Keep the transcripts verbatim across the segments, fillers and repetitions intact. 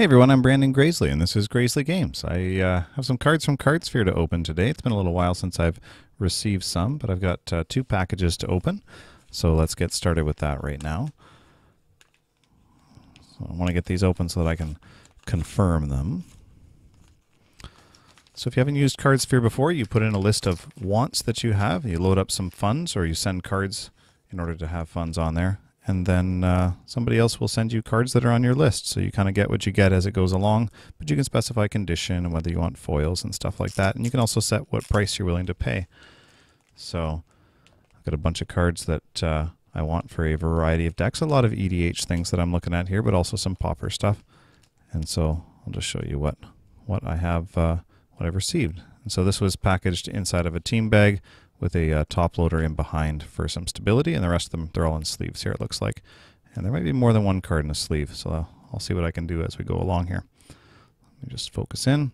Hey everyone, I'm Brandon Grasley and this is Grasley Games. I uh, have some cards from Cardsphere to open today. It's been a little while since I've received some, but I've got uh, two packages to open. So let's get started with that right now. So I want to get these open so that I can confirm them. So if you haven't used Cardsphere before, you put in a list of wants that you have. You load up some funds or you send cards in order to have funds on there. And then uh, somebody else will send you cards that are on your list. So you kind of get what you get as it goes along, but you can specify condition and whether you want foils and stuff like that. And you can also set what price you're willing to pay. So I've got a bunch of cards that uh, I want for a variety of decks. A lot of E D H things that I'm looking at here, but also some popper stuff. And so I'll just show you what, what I have, uh, what I've received. And so this was packaged inside of a team bag with a uh, top loader in behind for some stability, and the rest of them, they're all in sleeves here, it looks like. And there might be more than one card in a sleeve, so I'll, I'll see what I can do as we go along here. Let me just focus in.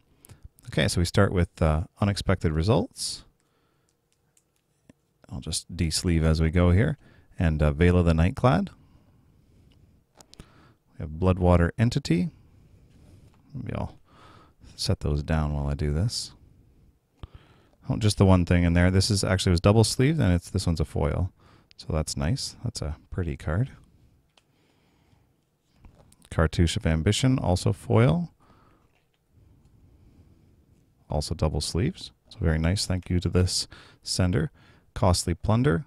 Okay, so we start with uh, Unexpected Results. I'll just de-sleeve as we go here. And uh, Veil of the Nightclad. We have Bloodwater Entity. Maybe I'll set those down while I do this. Oh, just the one thing in there. This is actually was double sleeved, and it's this one's a foil, so that's nice. That's a pretty card. Cartouche of Ambition, also foil, also double sleeves. So very nice. Thank you to this sender. Costly Plunder,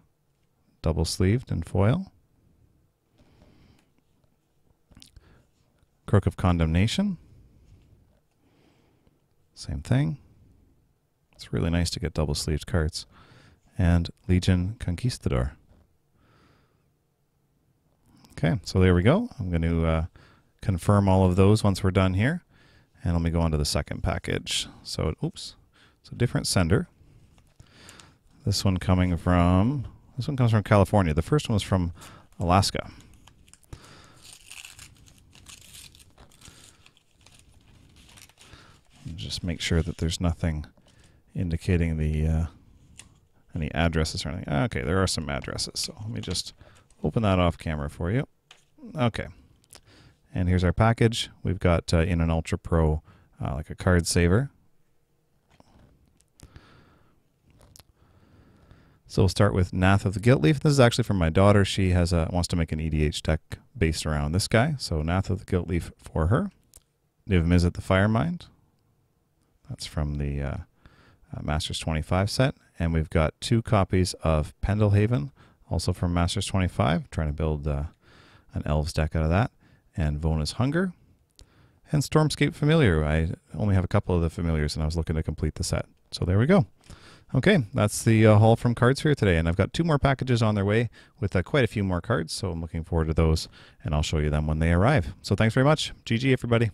double sleeved and foil. Crook of Condemnation, same thing. It's really nice to get double-sleeved cards. And Legion Conquistador. Okay, so there we go. I'm going to uh, confirm all of those once we're done here. And let me go on to the second package. So, oops. So different sender. This one coming from... This one comes from California. The first one was from Alaska. Just make sure that there's nothing indicating the uh, any addresses or anything. Okay, there are some addresses, so let me just open that off camera for you. Okay, and here's our package. We've got uh, in an Ultra Pro, uh, like a card saver. So we'll start with Nath of the Guiltleaf. This is actually from my daughter. She has a, wants to make an E D H deck based around this guy. So Nath of the Guiltleaf for her. Niv-Mizzet at the Firemind. That's from the... Uh, Uh, Masters twenty-five set, and we've got two copies of Pendelhaven, also from Masters twenty-five, trying to build uh, an Elves deck out of that, and Vona's Hunger, and Stormscape Familiar. I only have a couple of the Familiars, and I was looking to complete the set. So there we go. Okay, that's the uh, haul from Cardsphere today, and I've got two more packages on their way with uh, quite a few more cards, so I'm looking forward to those, and I'll show you them when they arrive. So thanks very much. G G, everybody.